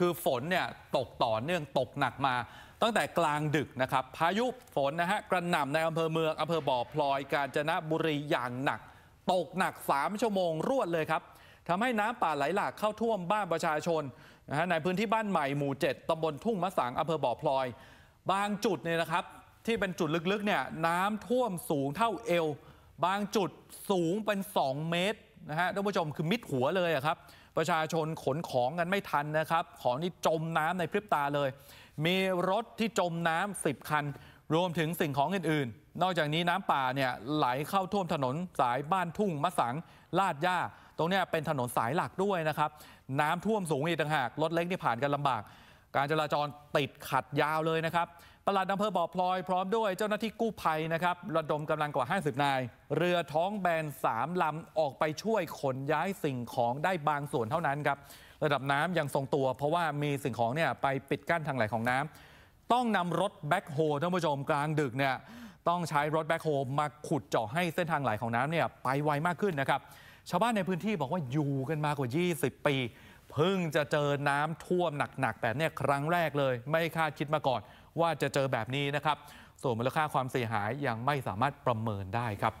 คือฝนเนี่ยตกต่อเนื่องตกหนักมาตั้งแต่กลางดึกนะครับพายุฝนนะฮะกระหน่ำในอำเภอเมืองอำเภอบ่อพลอยกาญจนบุรีอย่างหนักตกหนัก3ชั่วโมงรวดเลยครับทำให้น้ำป่าไหลหลากเข้าท่วมบ้านประชาชนนะฮะในพื้นที่บ้านใหม่หมู่7ตำบลทุ่งมะสังอำเภอบ่อพลอยบางจุดเนี่ยนะครับที่เป็นจุดลึกๆเนี่ยน้ำท่วมสูงเท่าเอวบางจุดสูงเป็น2 เมตรนะฮะท่านผู้ชมคือมิดหัวเลยครับประชาชนขนของกันไม่ทันนะครับของที่จมน้ำในพริบตาเลยมีรถที่จมน้ำ10 คันรวมถึงสิ่งของอื่นๆนอกจากนี้น้ำป่าเนี่ยไหลเข้าท่วมถนนสายบ้านทุ่งมะสังลาดย่าตรงนี้เป็นถนนสายหลักด้วยนะครับน้ำท่วมสูงอีกต่างหากรถเล็กที่ผ่านกันลำบากการจราจรติดขัดยาวเลยนะครับปลัดอำเภอบ่อพลอยพร้อมด้วยเจ้าหน้าที่กู้ภัยนะครับระดมกำลังกว่า50 นายเรือท้องแบน3 ลำออกไปช่วยขนย้ายสิ่งของได้บางส่วนเท่านั้นครับระดับน้ำยังทรงตัวเพราะว่ามีสิ่งของเนี่ยไปปิดกั้นทางไหลของน้ำต้องนำรถแบ็คโฮท่านผู้ชมกลางดึกเนี่ยต้องใช้รถแบ็คโฮมาขุดเจาะให้เส้นทางไหลของน้ำเนี่ยไปไวมากขึ้นนะครับชาวบ้านในพื้นที่บอกว่าอยู่กันมากว่า20 ปีเพิ่งจะเจอน้ำท่วมหนักๆแบบนี้ครั้งแรกเลยไม่คาดคิดมาก่อนว่าจะเจอแบบนี้นะครับส่วนมูลค่าความเสียหายยังไม่สามารถประเมินได้ครับ